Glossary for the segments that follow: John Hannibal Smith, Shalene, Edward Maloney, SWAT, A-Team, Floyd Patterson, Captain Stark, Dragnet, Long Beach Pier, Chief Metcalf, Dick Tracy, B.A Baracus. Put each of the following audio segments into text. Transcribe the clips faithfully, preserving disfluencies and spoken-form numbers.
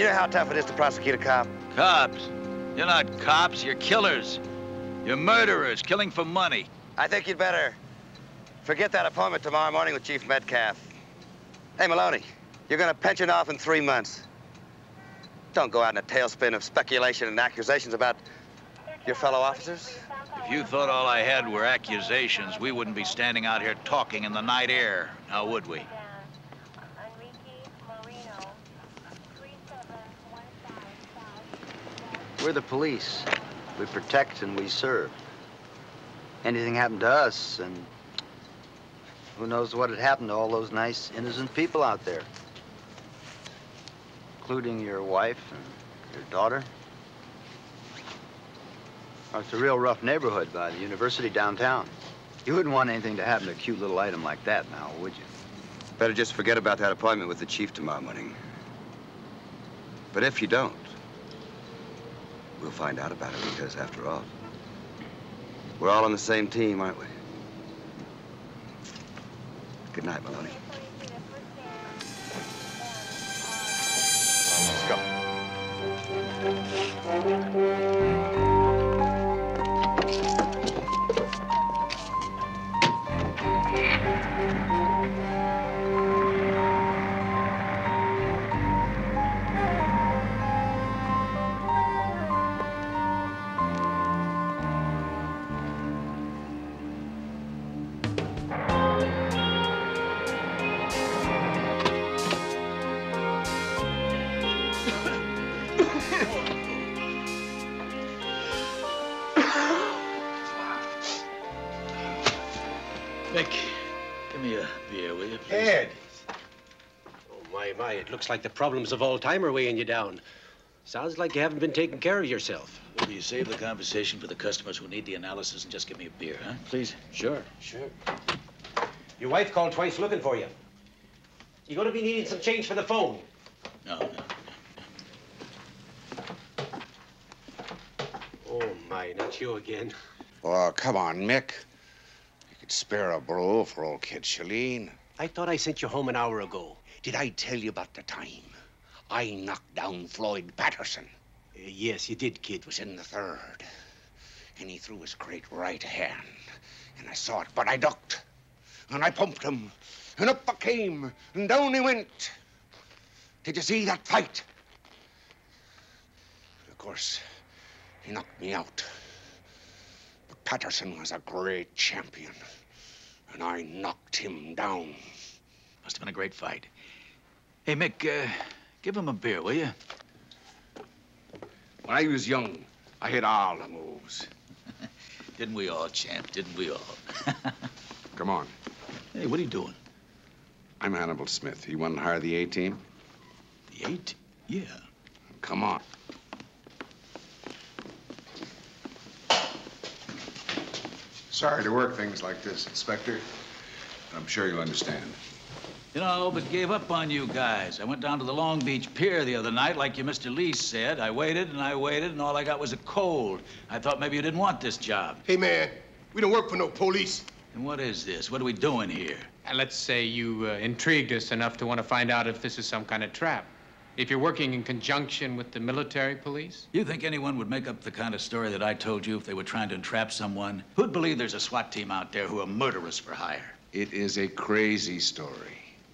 You know how tough it is to prosecute a cop? Cops? You're not cops, you're killers. You're murderers, killing for money. I think you'd better forget that appointment tomorrow morning with Chief Metcalf. Hey, Maloney, you're gonna pension off in three months. Don't go out in a tailspin of speculation and accusations about your fellow officers. If you thought all I had were accusations, we wouldn't be standing out here talking in the night air, now would we? We're the police. We protect and we serve. Anything happened to us, and who knows what had happened to all those nice, innocent people out there, including your wife and your daughter. Well, it's a real rough neighborhood by the university downtown. You wouldn't want anything to happen to a cute little item like that now, would you? Better just forget about that appointment with the chief tomorrow morning. But if you don't, we'll find out about it, because after all, we're all on the same team, aren't we? Good night, Maloney. Let's go. Looks like the problems of all time are weighing you down. Sounds like you haven't been taking care of yourself. Will you save the conversation for the customers who need the analysis and just give me a beer, huh? Please. Sure. Sure. Your wife called twice looking for you. You're going to be needing some change for the phone. No, no, no. Oh, my, not you again. Oh, come on, Mick. You could spare a bro for old kid Shalene. I thought I sent you home an hour ago. Did I tell you about the time I knocked down Floyd Patterson? Uh, yes, you did, kid. It was in the third, and he threw his great right hand, and I saw it, but I ducked, and I pumped him, and up I came, and down he went. Did you see that fight? Of course, he knocked me out, but Patterson was a great champion, and I knocked him down. Must have been a great fight. Hey, Mick, uh, give him a beer, will you? When I was young, I hit all the moves. Didn't we all, champ? Didn't we all? Come on. Hey, what are you doing? I'm Hannibal Smith. You want to hire the A-Team? The A-Team? Yeah. Come on. Sorry to work things like this, Inspector. I'm sure you'll understand. You know, but gave up on you guys. I went down to the Long Beach Pier the other night, like your Mister Lee said. I waited and I waited, and all I got was a cold. I thought maybe you didn't want this job. Hey, man, we don't work for no police. And what is this? What are we doing here? And let's say you uh, intrigued us enough to want to find out if this is some kind of trap. If you're working in conjunction with the military police? You think anyone would make up the kind of story that I told you if they were trying to entrap someone? Who'd believe there's a SWAT team out there who are murderers for hire? It is a crazy story.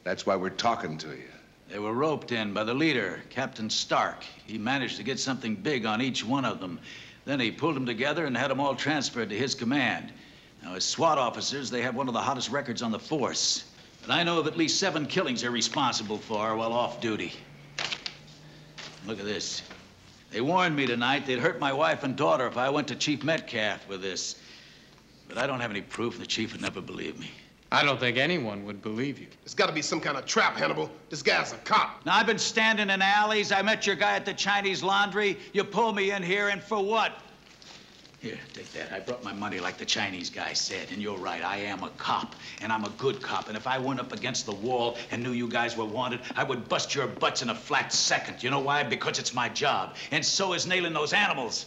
That's why we're talking to you. They were roped in by the leader, Captain Stark. He managed to get something big on each one of them. Then he pulled them together and had them all transferred to his command. Now, as SWAT officers, they have one of the hottest records on the force. But I know of at least seven killings they're responsible for while off duty. Look at this. They warned me tonight they'd hurt my wife and daughter if I went to Chief Metcalf with this. But I don't have any proof. The chief would never believe me. I don't think anyone would believe you. There's got to be some kind of trap, Hannibal. This guy's a cop. Now, I've been standing in alleys. I met your guy at the Chinese laundry. You pulled me in here, and for what? Here, take that. I brought my money like the Chinese guy said, and you're right. I am a cop, and I'm a good cop, and if I went up against the wall and knew you guys were wanted, I would bust your butts in a flat second. You know why? Because it's my job, and so is nailing those animals.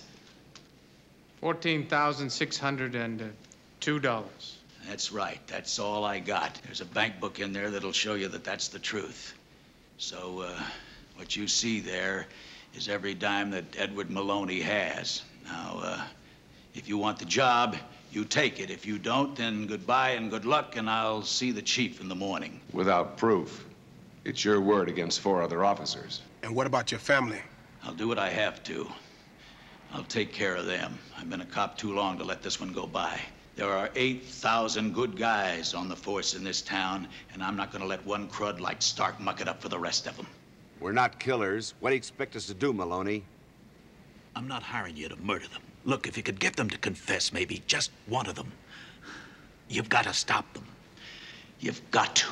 fourteen thousand six hundred two dollars. That's right. That's all I got. There's a bank book in there that'll show you that that's the truth. So, uh, What you see there is every dime that Edward Maloney has. Now, uh, if you want the job, you take it. If you don't, then goodbye and good luck, and I'll see the chief in the morning. Without proof, it's your word against four other officers. And what about your family? I'll do what I have to. I'll take care of them. I've been a cop too long to let this one go by. There are eight thousand good guys on the force in this town, and I'm not gonna let one crud like Stark muck it up for the rest of them. We're not killers. What do you expect us to do, Maloney? I'm not hiring you to murder them. Look, if you could get them to confess, maybe just one of them. You've got to stop them. You've got to.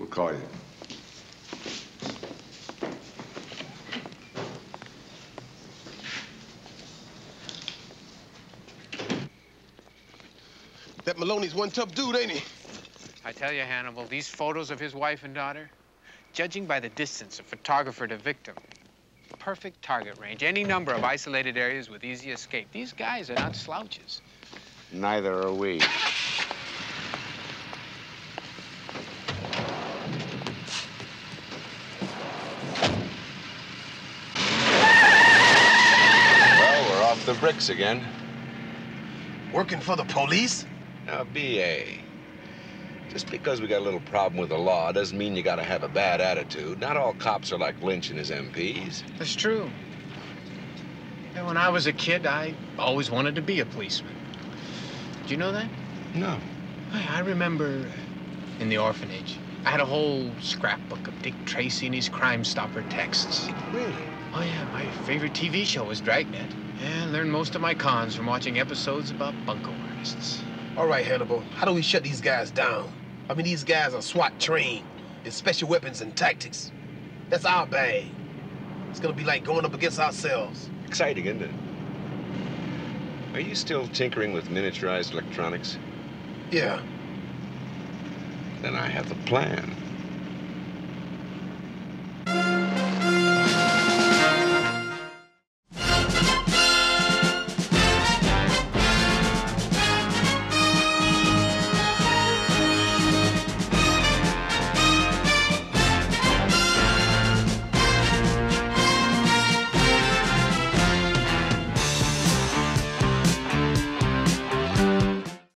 We'll call you. That Maloney's one tough dude, ain't he? I tell you, Hannibal, these photos of his wife and daughter, judging by the distance of photographer to victim, perfect target range, any number of isolated areas with easy escape. These guys are not slouches. Neither are we. Well, we're off the bricks again. Working for the police? Now, B A, just because we got a little problem with the law doesn't mean you gotta have a bad attitude. Not all cops are like Lynch and his M Ps. That's true. And when I was a kid, I always wanted to be a policeman. Did you know that? No. I, I remember in the orphanage, I had a whole scrapbook of Dick Tracy and his Crime Stopper texts. Really? Oh, yeah, my favorite T V show was Dragnet. And learned most of my cons from watching episodes about bunco artists. All right, Hannibal, how do we shut these guys down? I mean, these guys are SWAT trained in special weapons and tactics. That's our bag. It's gonna be like going up against ourselves. Exciting, isn't it? Are you still tinkering with miniaturized electronics? Yeah. Then I have a plan.